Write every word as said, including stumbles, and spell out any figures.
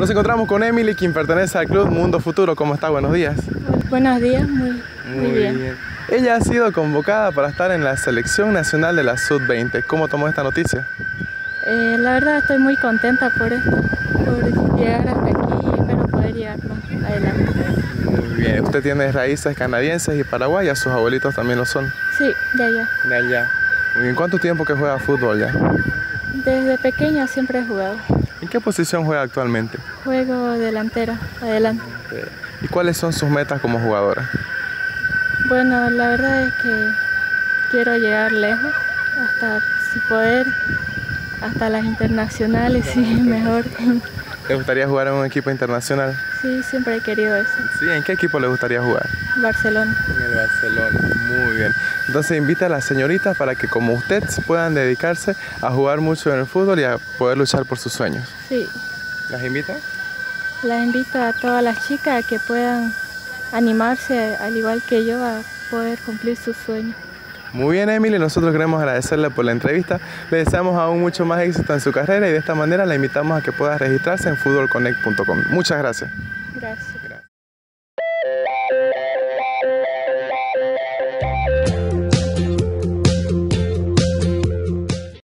Nos encontramos con Emilie, quien pertenece al Club Mundo Futuro. ¿Cómo está? Buenos días. Buenos días, muy, muy, muy bien. bien. Ella ha sido convocada para estar en la Selección Nacional de la sub veinte. ¿Cómo tomó esta noticia? Eh, la verdad estoy muy contenta por esto, por llegar hasta aquí y espero poder llegar más adelante. Muy bien. Usted tiene raíces canadienses y paraguayas, sus abuelitos también lo son. Sí, de allá. De allá. Muy bien. ¿Cuánto tiempo que juega fútbol ya? Desde pequeña siempre he jugado. ¿En qué posición juega actualmente? Juego delantera, adelante. ¿Y cuáles son sus metas como jugadora? Bueno, la verdad es que quiero llegar lejos, hasta si poder, hasta las internacionales, sí, mejor. ¿Te gustaría jugar en un equipo internacional? Sí, siempre he querido eso. Sí, ¿en qué equipo le gustaría jugar? Barcelona. En el Barcelona, muy bien. Entonces invita a las señoritas para que como ustedes puedan dedicarse a jugar mucho en el fútbol y a poder luchar por sus sueños. Sí. ¿Las invita? Las invito a todas las chicas a que puedan animarse, al igual que yo, a poder cumplir sus sueños. Muy bien, Emilie, nosotros queremos agradecerle por la entrevista. Le deseamos aún mucho más éxito en su carrera y de esta manera la invitamos a que pueda registrarse en Fútbol Connect punto com. Muchas gracias.